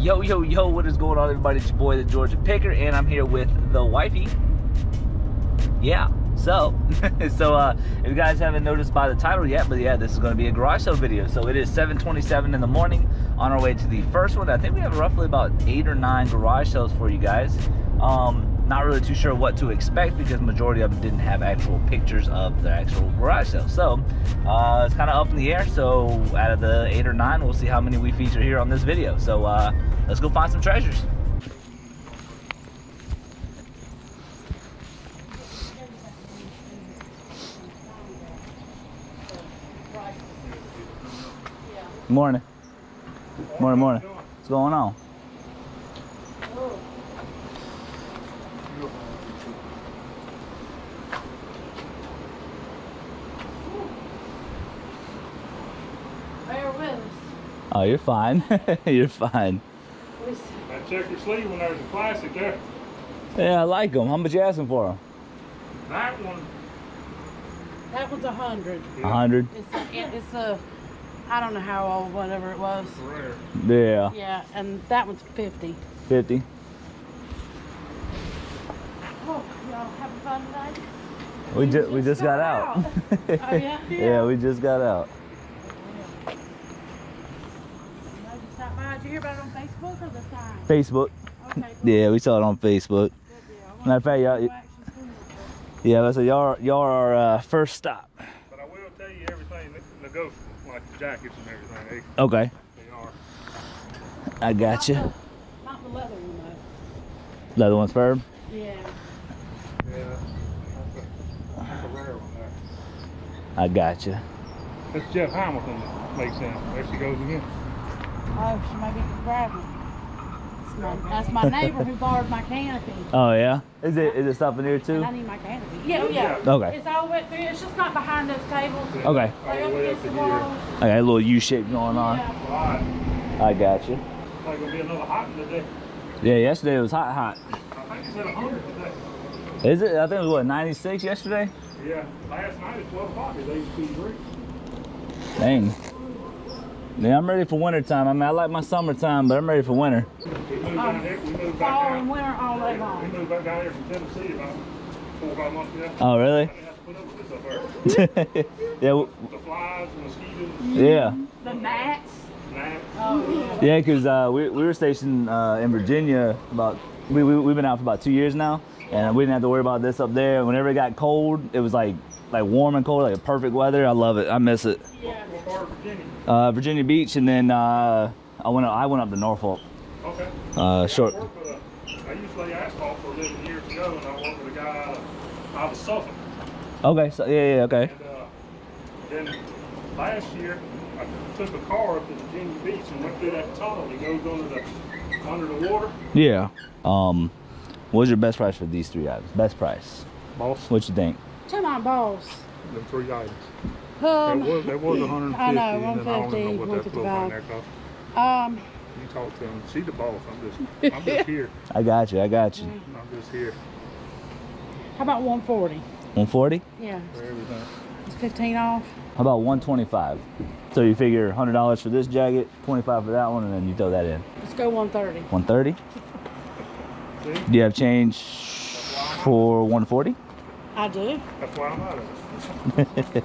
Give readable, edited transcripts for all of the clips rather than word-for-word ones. Yo, yo, yo, what is going on, everybody? It's your boy, the Georgia Picker, and I'm here with the wifey. Yeah, so if you guys haven't noticed by the title yet, but yeah, this is going to be a garage sale video. So it is 7:27 in the morning, on our way to the first one. I think we have roughly about 8 or 9 garage sales for you guys. Not really too sure what to expect because the majority of them didn't have actual pictures of their actual garage sale. So it's kind of up in the air. So out of the 8 or 9, we'll see how many we feature here on this video. So let's go find some treasures. Morning. Morning, morning. What's going on? Oh, you're fine. You're fine. I checked your sleeve when there was a classic there. Yeah, I like them. How much you asking for them? That one. That one's 100. 100? It's a, I don't know how old, whatever it was. Rare. Yeah. Yeah, and that one's 50. 50? Oh, y'all having fun tonight? We just got out. Oh, yeah? Yeah, we just got out. Did you hear about it on Facebook or the sign? Facebook. Okay, cool. Yeah, we saw it on Facebook. Matter of fact, y'all. Yeah, that's y'all are first stop. But I will tell you everything negotiable, like the jackets and everything. Okay. They are. I got you. Not the leather one though. Leather one's firm. Yeah. Yeah. That's a rare one there. I got you. That's Jeff Hamilton that makes sense. There she goes again. Oh, she might be grabbing. That's my neighbor who borrowed my canopy. Oh yeah, is it stopping here too? And I need my canopy. Yeah, oh, yeah. Okay. It's all wet through. It's just not behind those tables. Okay. I got a little U shape going on. Yeah. I got you. Probably gonna be another hot today. Yeah, yesterday it was hot. I think it's at 100 today. Is it? I think it was what, 96 yesterday. Yeah. Last night at 12 o'clock, it was 83. Dang. Yeah, I'm ready for winter time. I mean, I like my summertime, but I'm ready for winter. Fall and winter all day long. We moved back down here from Tennessee about 4 or 5 months ago. Oh, really? Yeah. The flies, the mosquitoes. Yeah. The gnats. Oh, yeah, because we were stationed in Virginia about, we've been out for about 2 years now, and we didn't have to worry about this up there. Whenever it got cold, it was like warm and cold, like perfect weather. I love it. I miss it. Yeah. What part of Virginia? Virginia Beach, and then I went up to Norfolk. Okay. Short. I used to lay asphalt for a living years ago, and I worked with a guy out of Suffolk. Okay. So yeah. Okay. And, then last year I took a car up to Virginia Beach and went through that tunnel. It goes under the water. Yeah. What was your best price for these 3 items? Best price. Boss. What you think? To my boss. The 3 items. That was 150. I know, 150. And I don't know what that little one cost. You talk to him. See the boss. I'm just here. I got you. Yeah. I'm just here. How about 140? 140? Yeah. For everything. It's 15 off. How about 125? So you figure $100 for this jacket, 25 for that one, and then you throw that in. Let's go 130. 130? Do you have change for 140? I do. That's why I'm out of it.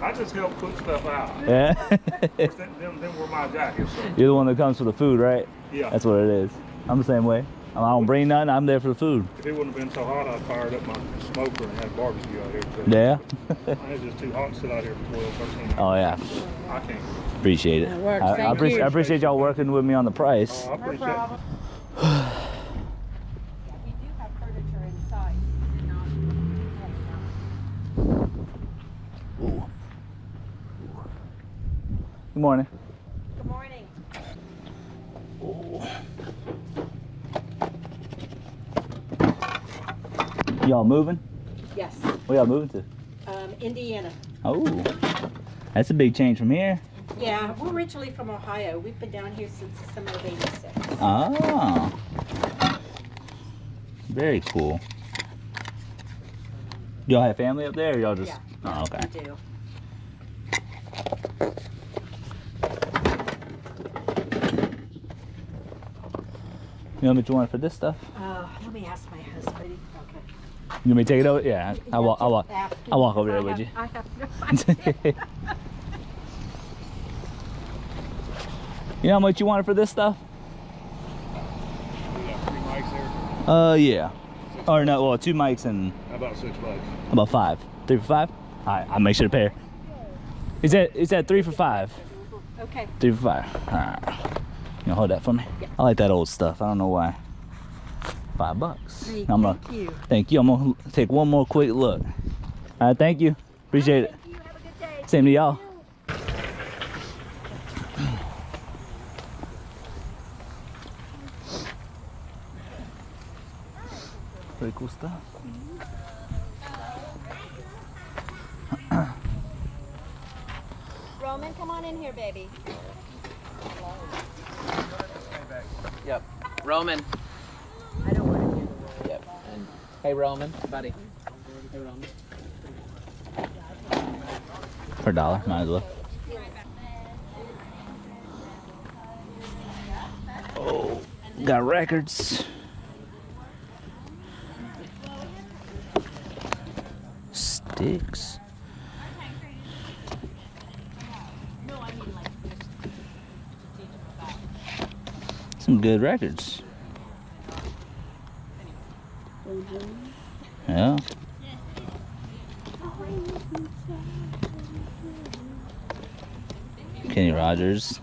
I just help put stuff out. Yeah. them were my jackets. So. You're the one that comes for the food, right? Yeah. That's what it is. I'm the same way. I don't bring none. I'm there for the food. If it wouldn't have been so hot, I'd fired up my smoker and had barbecue out here. Yeah. It's just too hot to sit out here for 12, 13 hours. Oh yeah. I can't. Appreciate it. I appreciate y'all working with me on the price. Oh, I appreciate it. Good morning. Good morning. Oh. Y'all moving? Yes. Where y'all moving to? Indiana. Oh, that's a big change from here. Yeah, we're originally from Ohio. We've been down here since the summer of '86. Oh. Very cool. Y'all have family up there, or y'all just? Yeah. Oh, okay. We do. You know what you want for this stuff? Let me ask my husband. Okay. You want me to take it over? Yeah, I'll walk over there with you. I have no idea. You know how much you wanted for this stuff? We got 3 mics there. Yeah. Six or no, well, 2 mics and... About 6 bucks. About 5. 3 for 5? All right, I'll make sure to pay her. Is that 3 for 5? Okay. 3 for 5. All right. You hold that for me? Yeah. I like that old stuff. I don't know why. $5. Hey, thank you. Thank you. I'm going to take one more quick look. All right, thank you. Appreciate it. Thank you. Have a good day. Same to y'all. Pretty cool stuff. Roman, come on in here, baby. Yep. Roman. I don't want to hear the Yep. And hey, Roman, buddy. Hey, Roman. For $1, might as well. Oh, got records. Styx. Some good records. Yeah. Kenny Rogers.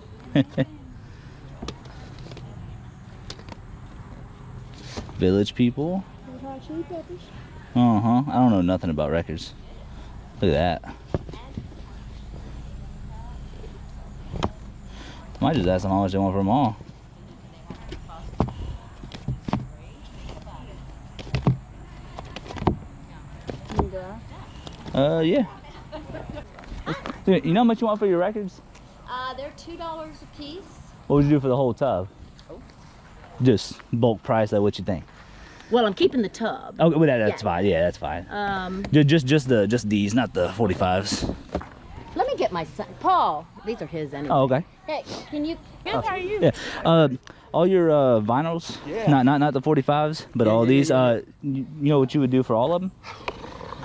Village People. Uh-huh. I don't know nothing about records. Look at that. Might just ask them how much they want for them all. Yeah. You know how much you want for your records? They're $2 a piece. What would you do for the whole tub? Oh. Just bulk price, like what you think. Well, I'm keeping the tub. Okay, well, that's fine. Yeah, that's fine. Just these, not the 45s. Let me get my son, Paul. These are his anyway. Oh, okay. Hey, can you? How are you? Yeah. All your vinyls. Yeah. Not the 45s, but all these. You know what you would do for all of them?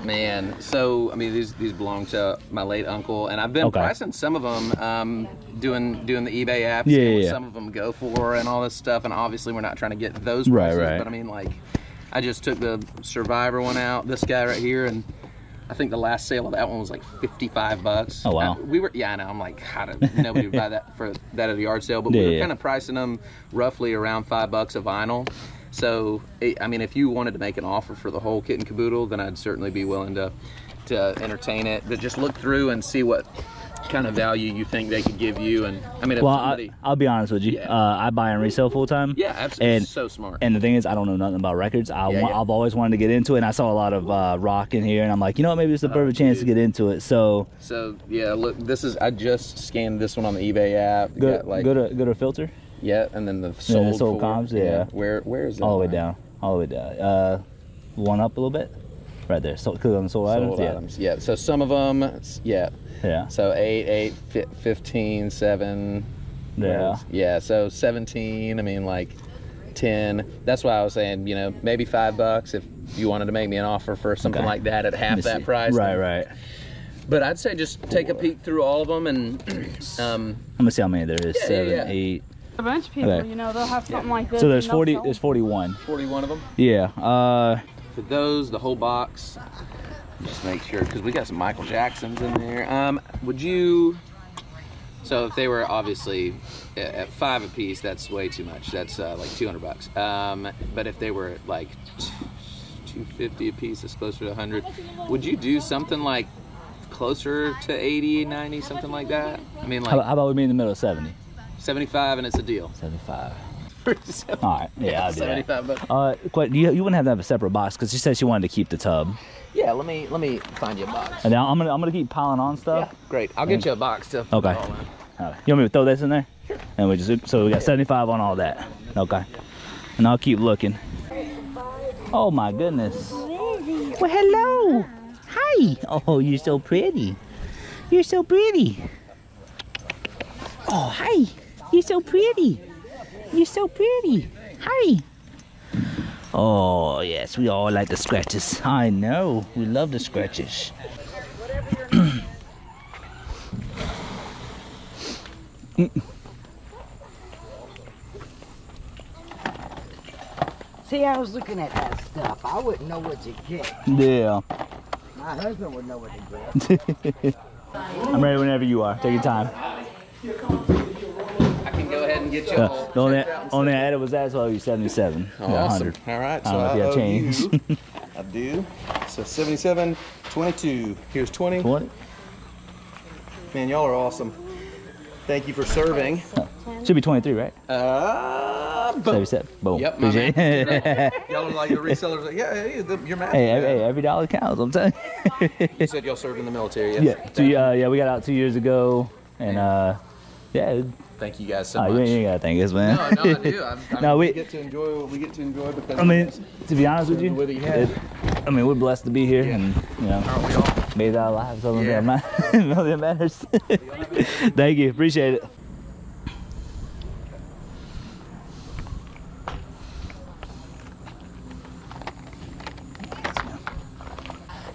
Man, so I mean, these belong to my late uncle, and I've been pricing some of them, doing the eBay app, seeing what some of them go for, and all this stuff. And obviously, we're not trying to get those prices, but I mean, like, I just took the Survivor one out, this guy right here, and I think the last sale of that one was like $55. Oh wow! I'm like, how did nobody would buy that for that at a yard sale? But we were kind of pricing them roughly around $5 a vinyl. So, I mean, if you wanted to make an offer for the whole kit and caboodle, then I'd certainly be willing to entertain it. But just look through and see what kind of value you think they could give you. And I mean, I'll be honest with you. Yeah. I buy and resell full time. Yeah, absolutely. And, so smart. And the thing is, I don't know nothing about records. I've always wanted to get into it. And I saw a lot of rock in here, and I'm like, you know what? Maybe it's the perfect chance to get into it. So yeah. Look, this is. I just scanned this one on the eBay app. Go to filter. Yeah, and then the sold comps. Yeah. Where is it? All the way down. One up a little bit. Right there. So click on the sold items. Yeah. So some of them. Yeah. Yeah. So 8, 15, 7. Yeah. Yeah. So 17. I mean, like 10. That's why I was saying, you know, maybe $5 if you wanted to make me an offer for something like that at half that price. Right. But I'd say just take a peek through all of them and. I'm gonna see how many there is. 7, 8. A bunch of people, you know, they'll have something like this. So there's 40. There's 41. 41 of them. Yeah. For those, the whole box. Just make sure, because we got some Michael Jacksons in there. Would you? So if they were obviously at $5 a piece, that's way too much. That's like $200. But if they were like $250 a piece, that's closer to $100. Would you do something like closer to $80, $90, something like that? I mean, like how about we be in the middle of $70? 75 and it's a deal. 75. All right. Yeah, I'll do 75 that. You wouldn't have to have a separate box because she said she wanted to keep the tub. Yeah, let me find you a box. And now I'm gonna keep piling on stuff. Yeah, great. I'll get you a box too. Okay. All right. You want me to throw this in there? Sure. And we got 75 on all that. Okay. And I'll keep looking. Oh my goodness. Well, hello. Hi. Oh, you're so pretty. You're so pretty. Oh hi. You're so pretty. You're so pretty. Hi. Oh, yes, we all like the scratches. I know, we love the scratches. See, I was looking at that stuff. I wouldn't know what to get. Yeah. My husband would know what to get. I'm ready whenever you are. Take your time. I can go ahead and get you all. The only I added was that, so I owe you 77. Oh, awesome. All right. So I owe change. You. I do. So 77, 22. Here's 20. 20. Man, y'all are awesome. Thank you for serving. Oh, should be 23, right? Boom. Boom. Yep, my man. Y'all are like the resellers. Like, yeah, hey, your math. Hey, every dollar counts, I'm telling you. You said y'all served in the military, yes? Yeah. Yeah, we got out 2 years ago, and yeah. Thank you guys so much. You ain't gotta thank us, man. No, I do. We get to enjoy what we get to enjoy because. I mean, to be honest with you, we're blessed to be here, yeah. And you know. Aren't we all? Made our lives, so yeah. That matters. Thank you, appreciate it.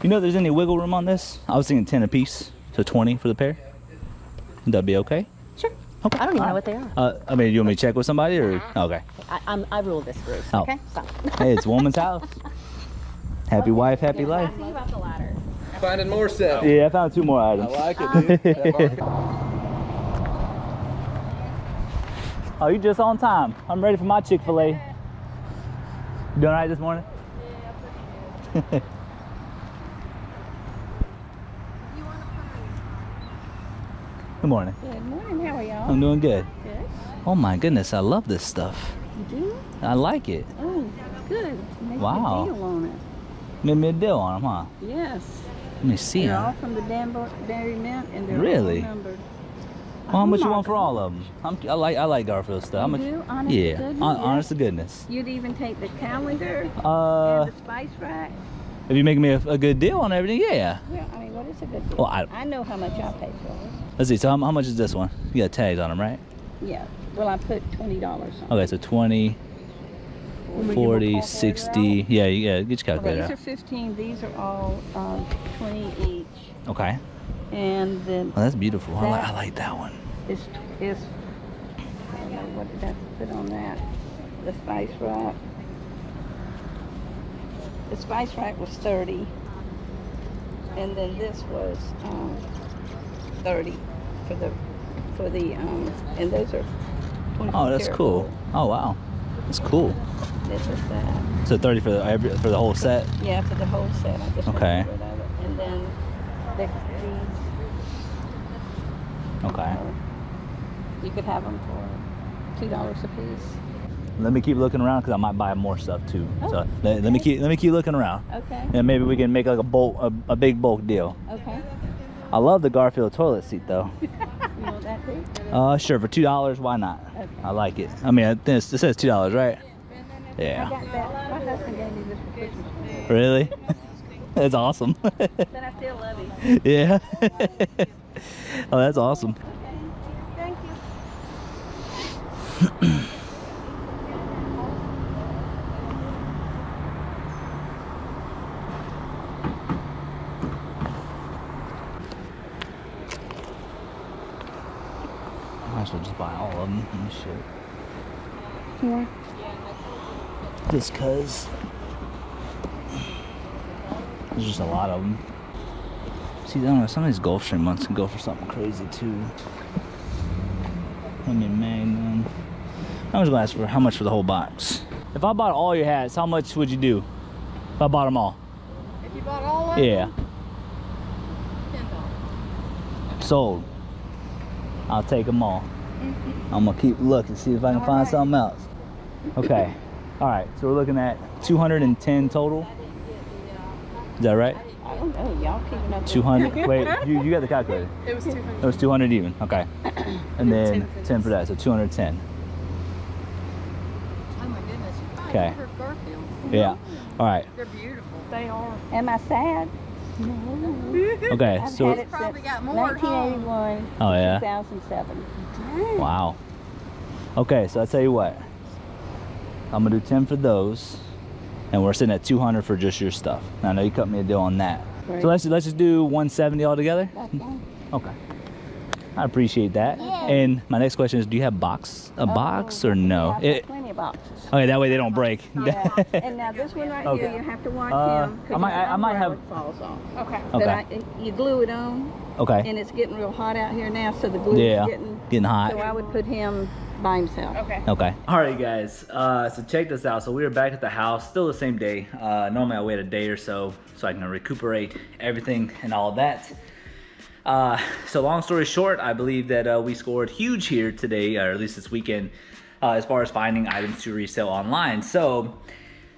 You know, if there's any wiggle room on this, I was thinking 10 a piece, so 20 for the pair. That'd be okay. Sure. Okay. I don't even know what they are. You want me to check with somebody, or okay? I rule this group. Oh. Okay. Stop. Hey, it's a woman's house. Happy wife, happy life. I'm asking about the ladder. Finding more stuff. Yeah, I found two more items. I like it, dude. Oh, you just on time. I'm ready for my Chick-fil-A. You doing all right this morning? Yeah, pretty good. Good morning. Good morning. How are y'all? I'm doing good. Good. Oh my goodness, I love this stuff. You do? I like it. Oh, good. Make a deal on it. Made me a deal on them, huh? Yes. Let me see. They're all from the Danbury Mint, and they're really all numbered. Well, how much you want for all of them? I like Garfield stuff. You do? Honest to goodness? Honest to goodness. You'd even take the calendar and the spice rack. If you're making me a good deal on everything, yeah. Yeah, I mean, what is a good deal? Well, I know how much I'll pay for it. Let's see, so how much is this one? You got tags on them, right? Yeah. Well, I put $20 on it. Okay, so 20. 40, 60, out? yeah, get your calculator out. These are 15, these are all 20 each. Okay. And then... Oh, that's beautiful. That I like that one. It's I don't know, what did I put on that? The spice rack. The spice rack was 30. And then this was 30 for the and those are 20. Oh, that's cool. Oh, wow. That's cool. This is that. So 30 for the whole set? Yeah, for the whole set. I just okay. And then these. Okay. You could have them for $2 a piece. Let me keep looking around because I might buy more stuff too. Oh, so let me keep looking around. Okay. And maybe we can make like a big bulk deal. Okay. I love the Garfield toilet seat though. You want that too? Sure. For $2, why not? Okay. I like it. I mean, it says $2, right? Yeah. I got that. My husband gave me this for Christmas. Really? That's awesome. But I still love you. Yeah. Oh, that's awesome. Thank you. I'll just buy all of them and shit. More? Just cause. There's just a lot of them. See, I don't know, some of these Gulfstream ones can go for something crazy too. I mean, man. I was gonna ask for how much for the whole box. If I bought all your hats, how much would you do? If I bought them all? If you bought all of them? Yeah. $10. Sold. I'll take them all. I'm gonna keep looking, see if I can find something else. Okay. All right. So we're looking at 210 total. Is that right? I don't know. Y'all keeping up. 200. Wait. You got the calculator. It was 200. It was 200 even. Okay. And then 10 for that. So 210. Oh my goodness. Okay. Yeah. All right. They're beautiful. They are. Am I sad? No. Okay. I've so it's probably got more. 1981. Oh yeah. 2007. Wow. Okay, so I tell you what. I'm gonna do 10 for those, and we're sitting at 200 for just your stuff. Now, I know you cut me a deal on that. Right. So let's just do 170 all together. Okay. I appreciate that. Yeah. And my next question is, do you have a box or no? Yeah, plenty of boxes. Okay, that way they don't break. Yeah. And now this one right here, you have to watch him. I might have. It falls off. Okay. You glue it on. Okay. And it's getting real hot out here now, so the glue is getting hot. So I would put him by himself. Okay. Okay. All right, guys. So check this out. So we are back at the house, still the same day. Normally I wait a day or so I can recuperate everything and all that. So long story short, I believe that we scored huge here today, or at least this weekend, as far as finding items to resell online. So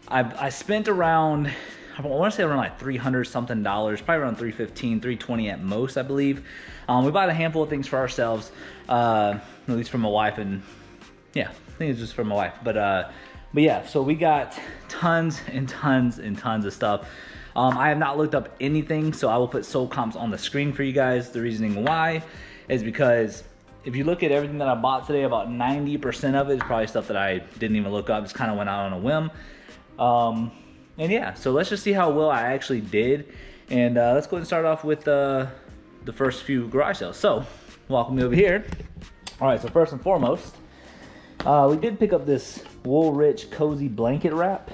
I spent around, I want to say around like $300 something, probably around $315, $320 at most, I believe. We bought a handful of things for ourselves, at least for my wife, and yeah, I think it's just for my wife. But yeah, so we got tons and tons and tons of stuff. I have not looked up anything, so I will put sold comps on the screen for you guys. The reasoning why is because if you look at everything that I bought today, about 90% of it is probably stuff that I didn't even look up. Just kind of went out on a whim. And yeah, so let's just see how well I actually did. And let's go ahead and start off with the first few garage sales. So walk me over here. All right, so first and foremost, we did pick up this Woolrich cozy blanket wrap.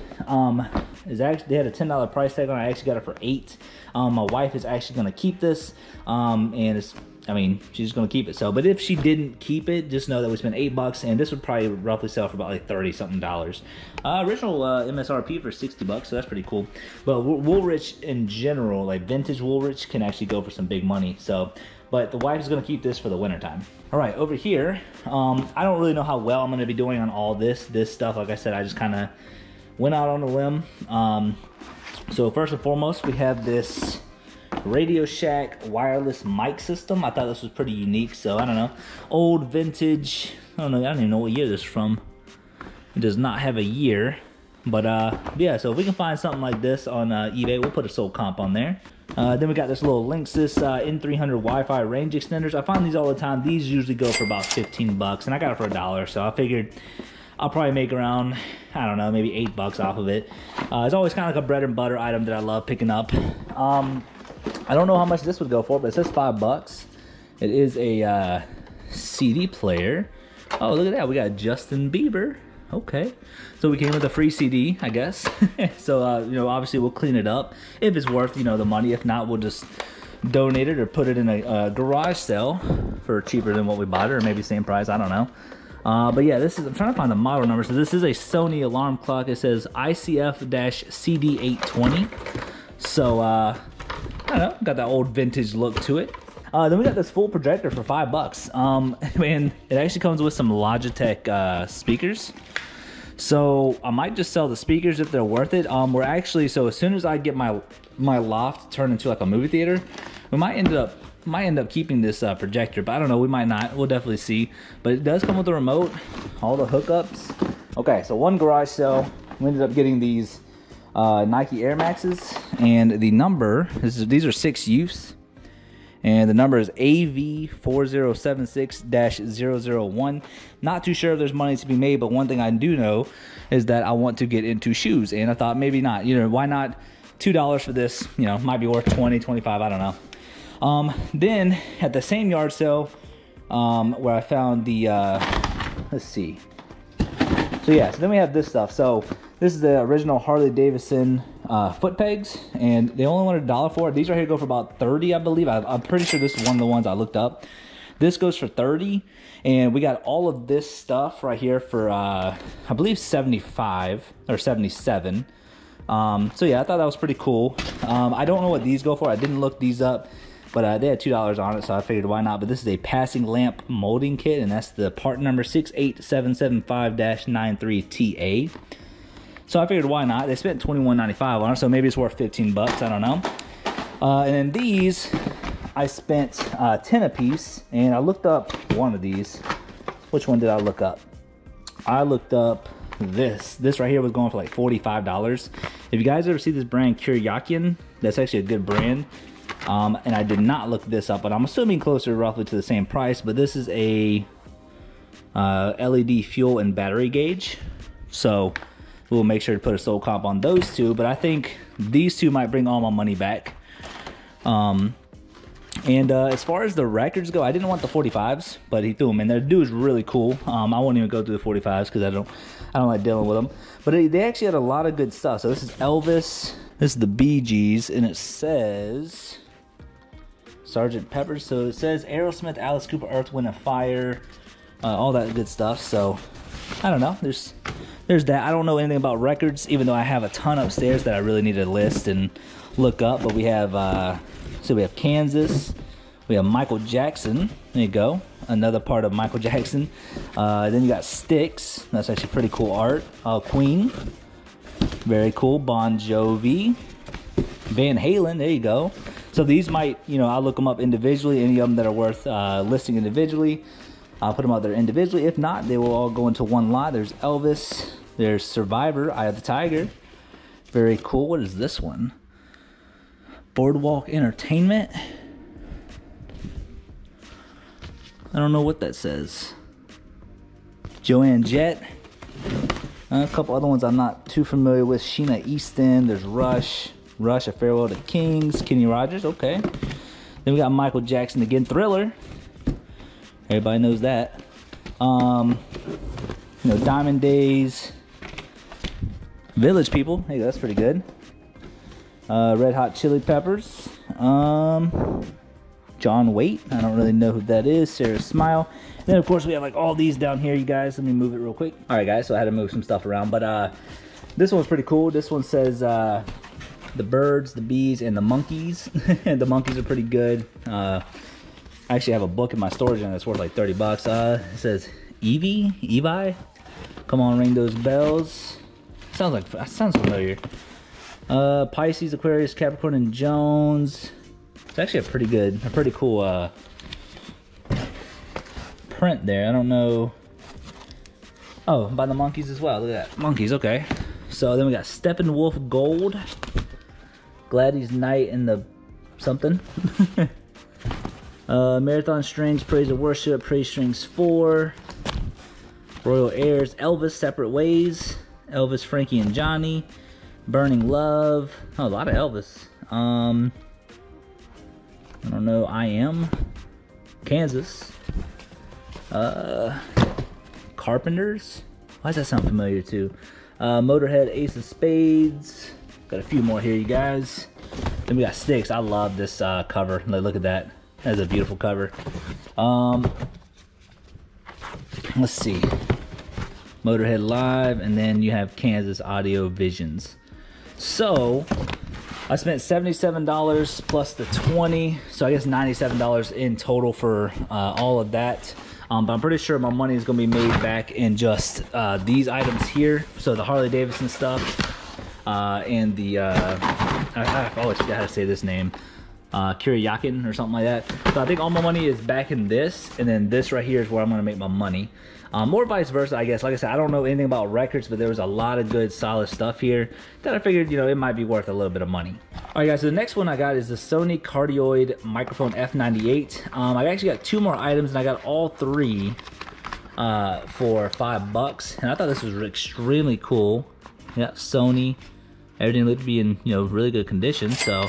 Is actually, they had a $10 price tag on it. I actually got it for $8. My wife is actually gonna keep this, and it's, I mean, she's gonna keep it. So, but if she didn't keep it, just know that we spent $8, and this would probably roughly sell for about like $30 something. Original MSRP for $60, so that's pretty cool. But Woolrich in general, like vintage Woolrich, can actually go for some big money. So, but the wife is gonna keep this for the winter time. All right, over here, I don't really know how well I'm gonna be doing on all this stuff. Like I said, I just kind of went out on a limb. So first and foremost, we have this Radio Shack wireless mic system. I thought this was pretty unique, so I don't know. Old vintage, I don't know, I don't even know what year this is from. It does not have a year, but yeah, so if we can find something like this on eBay, we'll put a sold comp on there. Then we got this little Linksys N300 Wi-Fi range extenders. I find these all the time. These usually go for about $15, and I got it for $1, so I figured I'll probably make around, I don't know, maybe $8 off of it. It's always kind of like a bread and butter item that I love picking up. I don't know how much this would go for, but it says $5. It is a CD player. Oh, look at that. We got Justin Bieber. Okay. So we came with a free CD, I guess. So, you know, obviously we'll clean it up if it's worth, you know, the money. If not, we'll just donate it or put it in a garage sale for cheaper than what we bought it, or maybe same price. I don't know. But yeah, this is, I'm trying to find the model number. So this is a Sony alarm clock. It says ICF-CD820. So, I don't know, got that old vintage look to it. Then we got this full projector for $5. And it actually comes with some Logitech speakers. So I might just sell the speakers if they're worth it. We're actually, so as soon as I get my loft turned into like a movie theater, we might end up keeping this projector, but I don't know, we might not. We'll definitely see. But it does come with the remote, all the hookups. Okay, so one garage sale, we ended up getting these Nike Air Maxes, and the number, these are 6 use, and the number is AV4076-001. Not too sure if there's money to be made, but one thing I do know is that I want to get into shoes, and I thought maybe not, you know, why not? $2 for this, you know, might be worth 20, 25, I don't know. Then at the same yard sale, where I found the, let's see. So yeah, so then we have this stuff. So this is the original Harley Davidson foot pegs, and they only wanted $1 for it. These right here go for about 30, I believe. I'm pretty sure this is one of the ones I looked up. This goes for 30, and we got all of this stuff right here for, I believe 75 or 77. So yeah, I thought that was pretty cool. I don't know what these go for. I didn't look these up. But they had $2 on it, so I figured why not. But this is a passing lamp molding kit, and that's the part number 68775-93TA. So I figured why not. They spent $21.95 on it, so maybe it's worth $15. I don't know. And then these, I spent 10 a piece, and I looked up one of these. Which one did I look up? I looked up this. This right here was going for like $45. If you guys ever see this brand Kuryakyn, that's actually a good brand. And I did not look this up, but I'm assuming closer roughly to the same price, but this is a LED fuel and battery gauge. So we will make sure to put a sold comp on those two. But I think these two might bring all my money back. As far as the records go, I didn't want the 45s, but he threw them in there. The dude's really cool. I won't even go through the 45s because I don't like dealing with them. But they actually had a lot of good stuff. So this is Elvis. This is the Bee Gees, and it says Sgt. Pepper. So it says Aerosmith, Alice Cooper, Earth, Wind, and Fire, all that good stuff. So I don't know. There's that. I don't know anything about records, even though I have a ton upstairs that I really need to list and look up. But we have. So we have Kansas, we have Michael Jackson, there you go, another part of Michael Jackson. Then you got Styx, that's actually pretty cool art. Queen, very cool. Bon Jovi, Van Halen, there you go. So these might, you know, I'll look them up individually, any of them that are worth listing individually. I'll put them out there individually. If not, they will all go into one lot. There's Elvis, there's Survivor, Eye of the Tiger, very cool. What is this one? Boardwalk Entertainment. I don't know what that says. Joanne Jett. A couple other ones I'm not too familiar with. Sheena Easton. There's Rush. Rush, A Farewell to Kings. Kenny Rogers. Okay. Then we got Michael Jackson again. Thriller. Everybody knows that. You know, Diamond Days. Village People. Hey, that's pretty good. Red Hot Chili Peppers, John Waite, I don't really know who that is, Sarah Smile. And then of course we have like all these down here, you guys. Let me move it real quick. Alright guys, so I had to move some stuff around, but this one's pretty cool. This one says the birds, the bees, and the monkeys. The monkeys are pretty good. I actually have a book in my storage and it's worth like 30 bucks. It says Evie, Evi, Come On Ring Those Bells. Sounds familiar. Pisces, Aquarius, Capricorn, and Jones. It's actually a pretty cool print there. I don't know. Oh, by the Monkeys as well. Look at that. Monkeys, okay. So then we got Steppenwolf Gold, Gladys Knight, and the something. Marathon Strings, Praise and Worship, Praise Strings 4, Royal Heirs, Elvis, Separate Ways, Elvis, Frankie, and Johnny. Burning Love. Oh, a lot of Elvis. I don't know. I Am Kansas. Carpenters. Why does that sound familiar too? Motorhead, Ace of Spades. Got a few more here, you guys. Then we got Styx. I love this cover. Look at that. That's a beautiful cover. Let's see. Motorhead Live, and then you have Kansas Audio Visions. So I spent $77 plus the 20, so I guess $97 in total for all of that. But I'm pretty sure my money is going to be made back in just these items here. So the Harley Davidson stuff and the I always forgot how to say this name, Kuryakyn or something like that. So I think all my money is back in this, and then this right here is where I'm going to make my money. Or vice versa, I guess. Like I said, I don't know anything about records, but there was a lot of good, solid stuff here that I figured, you know, it might be worth a little bit of money. All right, guys, so the next one I got is the Sony Cardioid Microphone F98. I actually got two more items, and I got all three for $5. And I thought this was extremely cool. Yeah, Sony. Everything looked to be in, you know, really good condition, so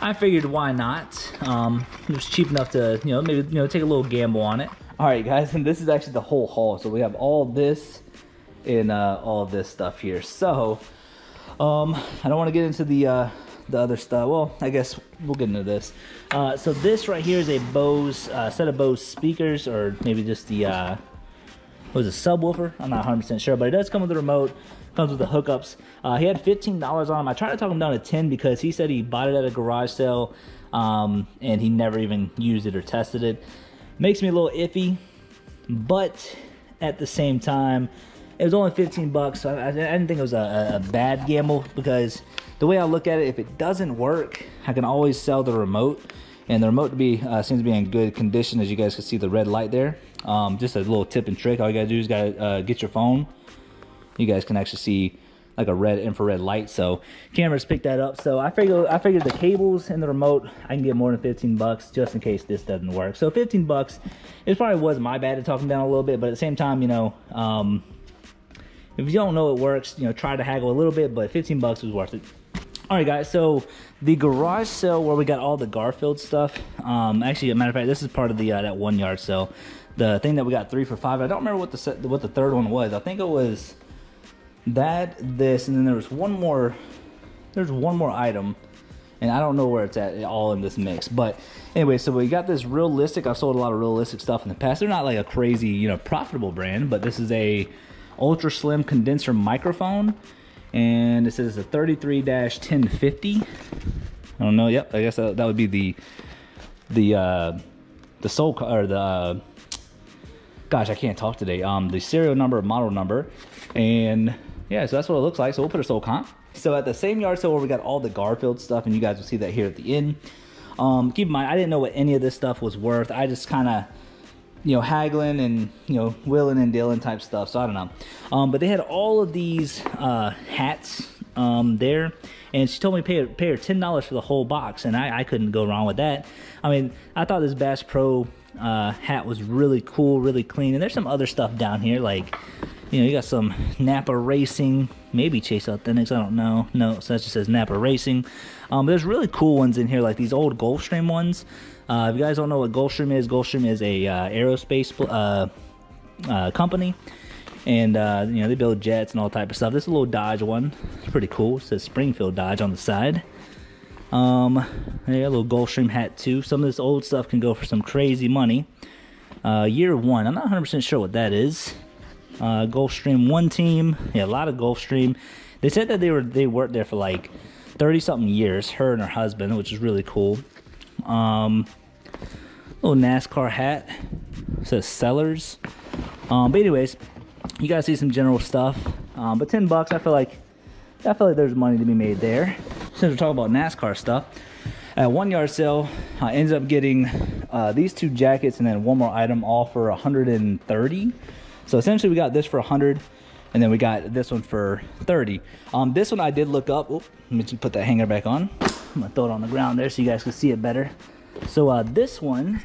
I figured why not. It was cheap enough to, you know, maybe, you know, take a little gamble on it. Alright guys, and this is actually the whole haul. So we have all this and all this stuff here. So I don't want to get into the other stuff. Well, I guess we'll get into this. So this right here is a Bose set of Bose speakers, or maybe just the what was it, subwoofer? I'm not 100% sure, but it does come with a remote. Comes with the hookups. He had $15 on him. I tried to talk him down to 10 because he said he bought it at a garage sale and he never even used it or tested it. Makes me a little iffy, but at the same time, it was only 15 bucks, so I didn't think it was a bad gamble, because the way I look at it, if it doesn't work, I can always sell the remote, and the remote seems to be in good condition, as you guys can see the red light there. Just a little tip and trick, all you gotta do is get your phone. You guys can actually see like a red infrared light, so cameras pick that up. So I figured the cables and the remote I can get more than 15 bucks just in case this doesn't work. So 15 bucks, it probably was my bad to talk him down a little bit, but at the same time, you know, if you don't know it works, you know, try to haggle a little bit, but 15 bucks was worth it. All right, guys, so the garage sale where we got all the Garfield stuff, actually, as a matter of fact, this is part of the that 1 yard sale. The thing that we got 3 for $5. I don't remember what the third one was. I think it was that, this, and then there was one more. There's one more item, and I don't know where it's at all in this mix. But anyway, so we got this Realistic. I've sold a lot of Realistic stuff in the past. They're not like a crazy, you know, profitable brand, but this is a ultra slim condenser microphone. And it says a 33-1050. I don't know. Yep, I guess that would be the soul or the gosh, I can't talk today. The serial number, model number, and yeah, so that's what it looks like. So we'll put a soul comp. So at the same yard sale where we got all the Garfield stuff, and you guys will see that here at the end. Keep in mind, I didn't know what any of this stuff was worth. I just kind of, you know, haggling and, you know, willing and dealing type stuff, so I don't know. But they had all of these hats there, and she told me pay her $10 for the whole box, and I couldn't go wrong with that. I mean, I thought this Bass Pro hat was really cool, really clean, and there's some other stuff down here, like, you know, you got some Napa Racing, maybe Chase Authentics, I don't know. No, so that just says Napa Racing. But there's really cool ones in here, like these old Gulfstream ones. If you guys don't know what Gulfstream is a aerospace company, and you know, they build jets and all type of stuff. This is a little Dodge one, it's pretty cool. It says Springfield Dodge on the side. They got a little Gulfstream hat too. Some of this old stuff can go for some crazy money. Year one, I'm not 100% sure what that is. Gulfstream one team, yeah, a lot of Gulfstream. They said that they worked there for like 30-something years, her and her husband, which is really cool. Little NASCAR hat, it says Sellers. But anyways, you guys see some general stuff. But $10, I feel like there's money to be made there. Since we're talking about NASCAR stuff, at 1 yard sale, I ended up getting these two jackets and then one more item, all for 130. So essentially, we got this for 100, and then we got this one for 30. This one I did look up. Oop, let me just put that hanger back on. I'm gonna throw it on the ground there so you guys can see it better. So this one,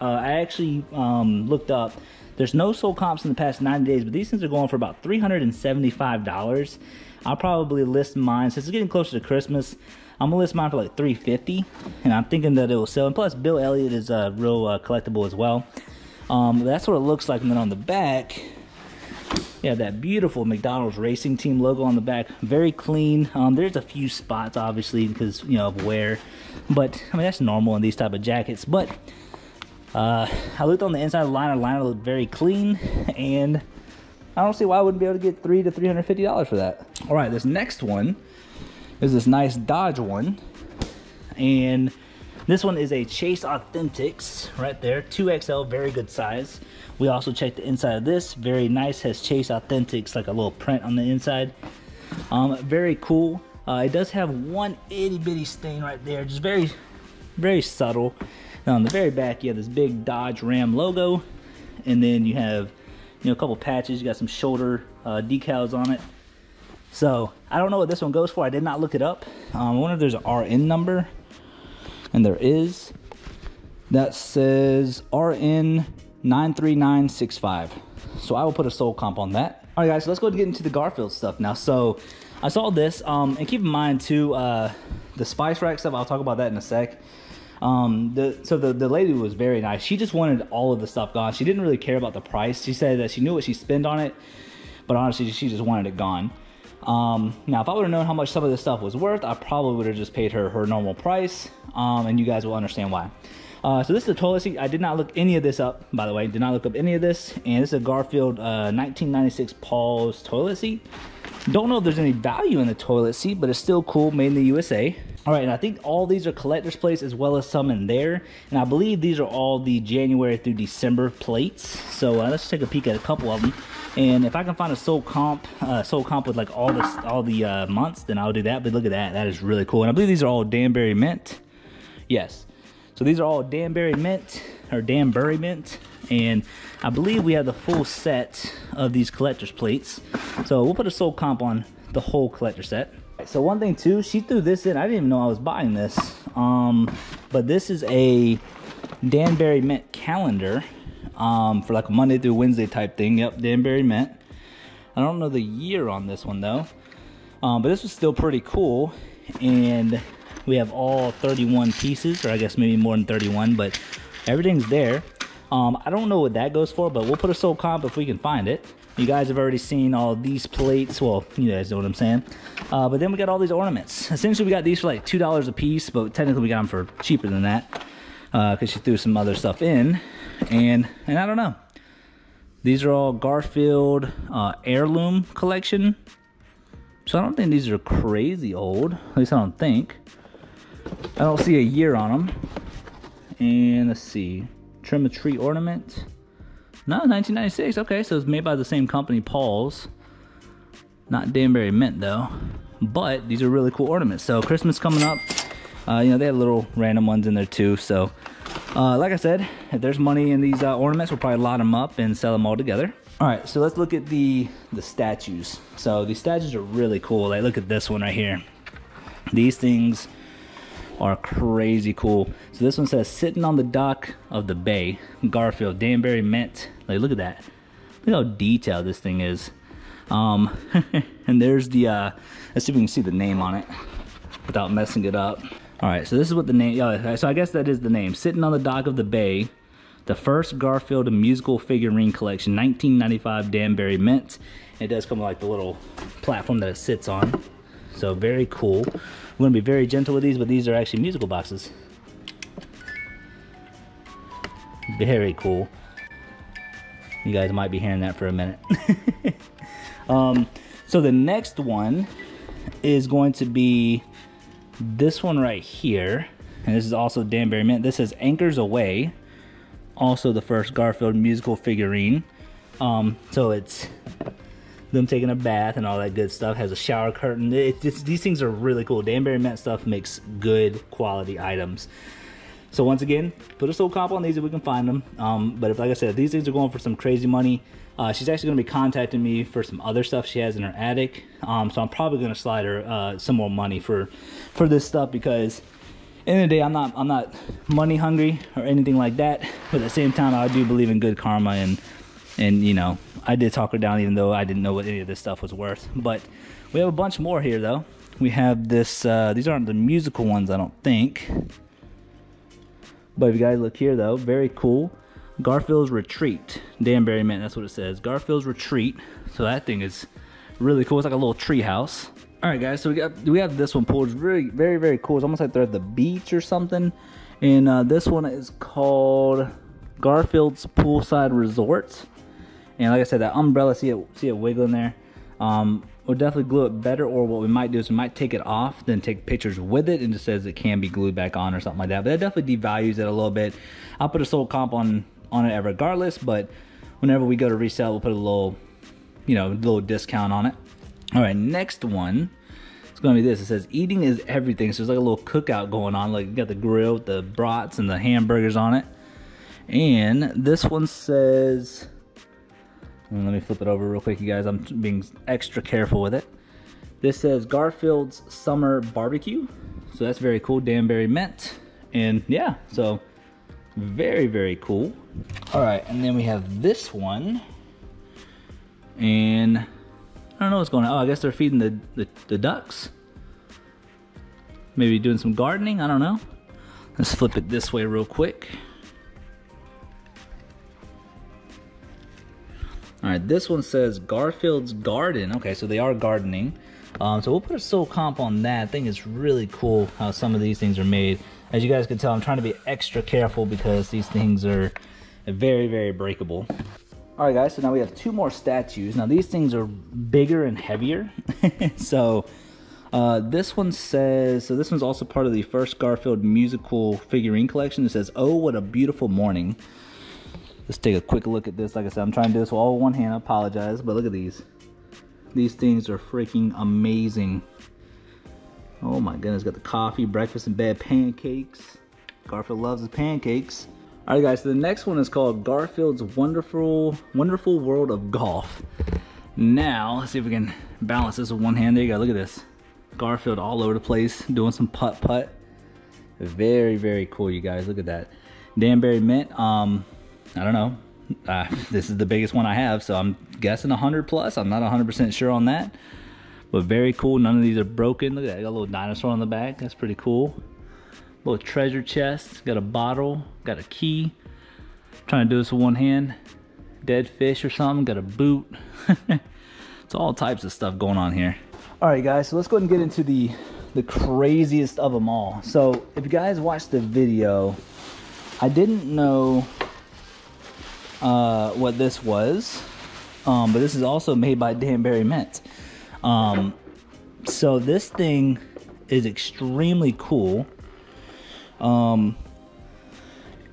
I actually looked up. There's no sold comps in the past 90 days, but these things are going for about $375. I'll probably list mine, since it's getting closer to Christmas, I'm gonna list mine for like $350, and I'm thinking that it will sell. And plus, Bill Elliott is a real collectible as well. That's what it looks like. And then on the back, yeah, that beautiful McDonald's racing team logo on the back, very clean. There's a few spots, obviously, because, you know, of wear, but I mean, that's normal in these type of jackets. But I looked on the inside liner looked very clean, and I don't see why I wouldn't be able to get $300 to $350 for that. All right, this next one is this nice Dodge one, and this one is a Chase Authentics right there, 2XL, very good size. We also checked the inside of this, very nice, has Chase Authentics, like a little print on the inside. Very cool. It does have one itty bitty stain right there, just very, very subtle. Now on the very back, you have this big Dodge Ram logo, and then you have, you know, a couple patches, you got some shoulder decals on it. So I don't know what this one goes for, I did not look it up. I wonder if there's an RN number. And there is, that says RN 93965. So I will put a sold comp on that. All right, guys, so let's go ahead and get into the Garfield stuff now. So I saw this, and keep in mind too, the spice rack stuff, I'll talk about that in a sec. So the lady was very nice. She just wanted all of the stuff gone. She didn't really care about the price. She said that she knew what she spent on it, but honestly, she just wanted it gone. Now if I would have known how much some of this stuff was worth, I probably would have just paid her normal price, and you guys will understand why. So this is a toilet seat. I did not look any of this up, by the way, did not look up any of this. And this is a Garfield 1996 Paul's toilet seat. Don't know if there's any value in the toilet seat, but it's still cool, made in the USA. All right, and I think all these are collector's plates, as well as some in there, and I believe these are all the January through December plates. So let's take a peek at a couple of them, and if I can find a sold comp with like all the months, then I'll do that. But look at that, that is really cool. And I believe these are all Danbury Mint. Yes, so these are all Danbury Mint, or Danbury Mint, and I believe we have the full set of these collector's plates. So we'll put a sold comp on the whole collector set. So one thing too, she threw this in, I didn't even know I was buying this, but this is a Danbury Mint calendar, for like a Monday through Wednesday type thing. Yep, Danbury Mint. I don't know the year on this one though, but this was still pretty cool. And we have all 31 pieces, or I guess maybe more than 31, but everything's there. I don't know what that goes for, but we'll put a sold comp if we can find it. You guys have already seen all these plates. Well, you guys know what I'm saying. But then we got all these ornaments. Essentially, we got these for like $2 a piece, but technically we got them for cheaper than that because she threw some other stuff in. And I don't know. These are all Garfield heirloom collection. So I don't think these are crazy old. At least I don't think. I don't see a year on them. And let's see. Trim a tree ornament. No, 1996. Okay, so it's made by the same company, Paul's. Not Danbury Mint though. But these are really cool ornaments. So Christmas coming up. You know, they had little random ones in there too. So like I said, if there's money in these ornaments, we'll probably lot them up and sell them all together. All right, so let's look at the statues. So these statues are really cool. Like, look at this one right here. These things are crazy cool. So this one says, sitting on the dock of the bay, Garfield, Danbury Mint. Like, look at that. Look how detailed this thing is. And there's the, let's see if we can see the name on it without messing it up. All right, so this is what the name, so I guess that is the name. Sitting on the dock of the bay, the first Garfield musical figurine collection, 1995 Danbury Mint. It does come with like the little platform that it sits on. So very cool. We're gonna be very gentle with these, but these are actually musical boxes. Very cool. You guys might be hearing that for a minute. So the next one is going to be this one right here. And this is also Danbury Mint. This is Anchors Away. Also the first Garfield musical figurine. So it's them taking a bath and all that good stuff. Has a shower curtain. These things are really cool. Danbury Mint stuff makes good quality items. So once again, put a sold comp on these if we can find them. But if, like I said, if these things are going for some crazy money, she's actually going to be contacting me for some other stuff she has in her attic. So I'm probably going to slide her some more money for this stuff, because at the end of the day, I'm not money hungry or anything like that. But at the same time, I do believe in good karma, and you know, I did talk her down even though I didn't know what any of this stuff was worth. But we have a bunch more here though. We have this, these aren't the musical ones, I don't think. But if you guys look here though, very cool. Garfield's Retreat. Danbury Mint, that's what it says. Garfield's Retreat. So that thing is really cool. It's like a little tree house. All right guys, so we have this one pulled. It's very, very, very cool. It's almost like they're at the beach or something. And this one is called Garfield's Poolside Resort. And like I said, that umbrella, see it wiggling there. We'll definitely glue it better, or what we might do is we might take it off, then take pictures with it, and just says it can be glued back on or something like that. But that definitely devalues it a little bit. I'll put a sold comp on it regardless, but whenever we go to resell, we'll put a little, you know, little discount on it. All right, next one, it's gonna be this. It says, eating is everything. So it's like a little cookout going on. Like, you got the grill with the brats and the hamburgers on it. And this one says, let me flip it over real quick, you guys. I'm being extra careful with it. This says Garfield's Summer Barbecue. So that's very cool. Danbury Mint. And yeah, so very, very cool. All right, and then we have this one. And I don't know what's going on. Oh, I guess they're feeding the ducks. Maybe doing some gardening, I don't know. Let's flip it this way real quick. All right, this one says Garfield's Garden. Okay, so they are gardening. So we'll put a sold comp on that. I think it's really cool how some of these things are made. As you guys can tell, I'm trying to be extra careful because these things are very, very breakable. All right, guys, so now we have two more statues. Now, these things are bigger and heavier. So this one says, so this one's also part of the first Garfield musical figurine collection. It says, "Oh, what a beautiful morning." Let's take a quick look at this. Like I said, I'm trying to do this with all one hand. I apologize, but look at these. These things are freaking amazing. Oh my goodness, got the coffee, breakfast in bed, pancakes. Garfield loves his pancakes. All right, guys, so the next one is called Garfield's Wonderful World of Golf. Now, let's see if we can balance this with one hand. There you go, look at this. Garfield all over the place, doing some putt-putt. Very, very cool, you guys, look at that. Danbury Mint, I don't know, This is the biggest one I have, so I'm guessing 100 plus. I'm not 100% sure on that, but very cool. None of these are broken. Look at that, I got a little dinosaur on the back. That's pretty cool. Little treasure chest, got a bottle, got a key. I'm trying to do this with one hand. Dead fish or something, got a boot. It's all types of stuff going on here. All right guys, so let's go ahead and get into the craziest of them all. So if you guys watched the video, I didn't know what this was, but this is also made by Danbury Mint. So this thing is extremely cool.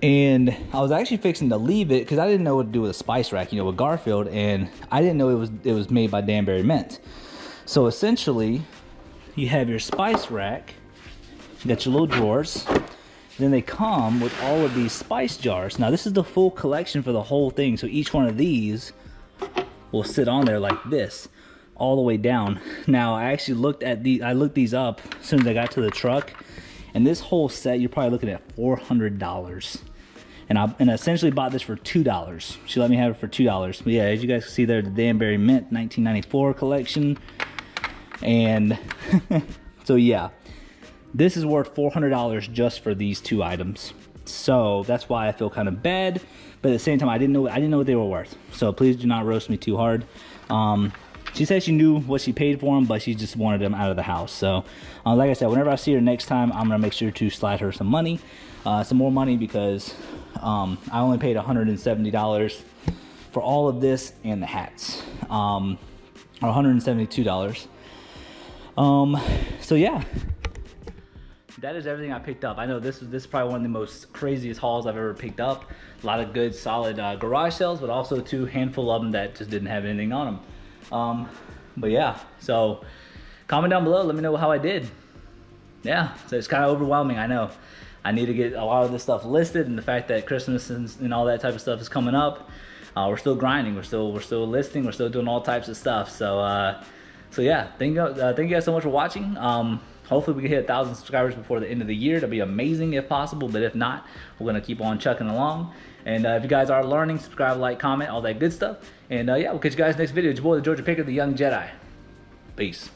And I was actually fixing to leave it because I didn't know what to do with a spice rack, you know, with Garfield, and I didn't know it was made by Danbury Mint. So essentially, you have your spice rack, you got your little drawers, then they come with all of these spice jars. Now this is the full collection for the whole thing, so each one of these will sit on there like this, all the way down. Now I actually looked at these, I looked these up as soon as I got to the truck, and this whole set, you're probably looking at $400. And I essentially bought this for $2. She let me have it for $2. But yeah, as you guys can see there, the Danbury Mint 1994 collection. And so yeah, this is worth $400 just for these two items. So that's why I feel kind of bad. But at the same time, I didn't know what they were worth. So please do not roast me too hard. She said she knew what she paid for them, but she just wanted them out of the house. So like I said, whenever I see her next time, I'm gonna make sure to slide her some money, some more money, because I only paid $170 for all of this and the hats, or $172. So yeah, that is everything I picked up. I know this is probably one of the most craziest hauls I've ever picked up. A lot of good, solid garage sales, but also two handful of them that just didn't have anything on them. But yeah, so comment down below, let me know how I did. Yeah, so it's kind of overwhelming, I know. I need to get a lot of this stuff listed, and the fact that Christmas and all that type of stuff is coming up, we're still grinding, we're still listing, we're still doing all types of stuff. So so yeah, thank you guys so much for watching. Hopefully we can hit 1,000 subscribers before the end of the year. That'd be amazing if possible, but if not, we're gonna keep on chucking along. And if you guys are learning, subscribe, like, comment, all that good stuff. And yeah, we'll catch you guys next video. It's your boy, the Georgia Picker, the Young Jedi. Peace.